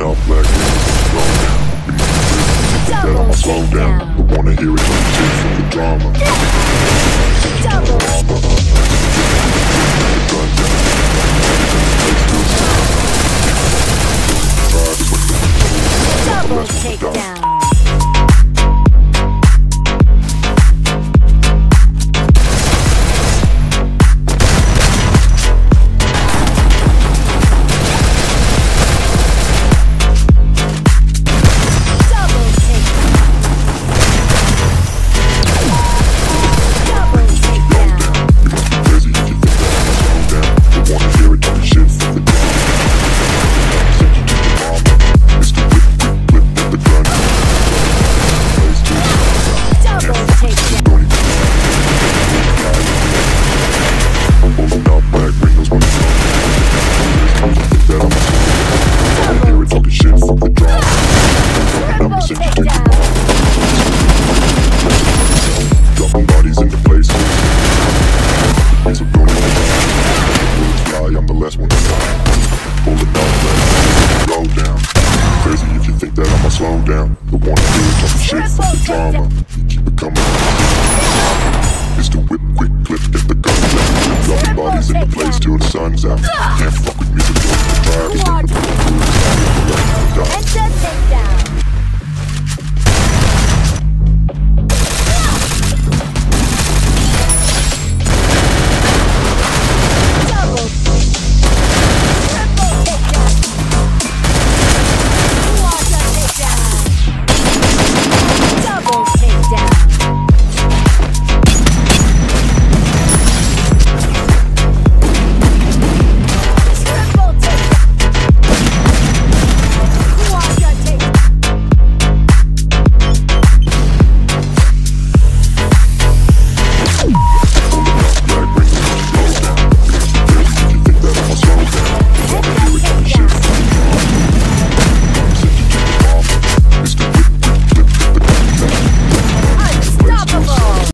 Not black, slow down. We need to that I'ma slow down. I wanna hear it on tape for the drama. Double. Double takedown. Slow down, the one who talking shit for the drama. Keep it coming. It's the whip, quick clip, get the gun left. Drop the bodies in the place till the sun's out. Can't fuck with me, the drive is